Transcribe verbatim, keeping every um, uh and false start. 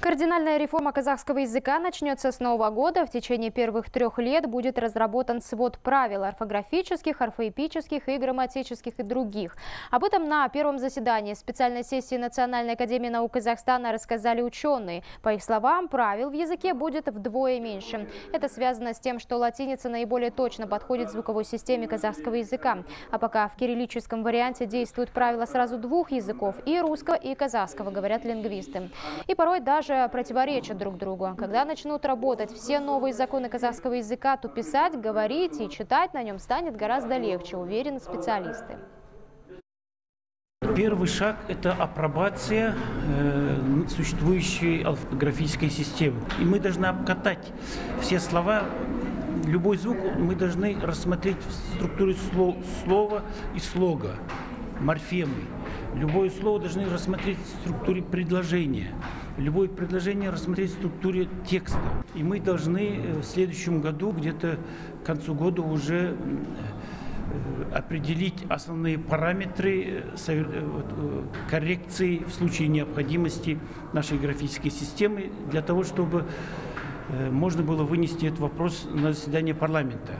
Кардинальная реформа казахского языка начнется с нового года. В течение первых трех лет будет разработан свод правил орфографических, орфоэпических и грамматических и других. Об этом на первом заседании специальной сессии Национальной академии наук Казахстана рассказали ученые. По их словам, правил в языке будет вдвое меньше. Это связано с тем, что латиница наиболее точно подходит звуковой системе казахского языка. А пока в кириллическом варианте действуют правила сразу двух языков – и русского, и казахского, говорят лингвисты. И порой даже противоречат друг другу. Когда начнут работать все новые законы казахского языка, то писать, говорить и читать на нем станет гораздо легче, уверены специалисты. Первый шаг – это апробация э, существующей орфографической системы. И мы должны обкатать все слова. Любой звук мы должны рассмотреть в структуре слов, слова и слога, морфемы. Любое слово должны рассмотреть в структуре предложения. Любое предложение рассмотреть в структуре текста. И мы должны в следующем году, где-то к концу года, уже определить основные параметры коррекции в случае необходимости нашей графической системы, для того чтобы можно было вынести этот вопрос на заседание парламента.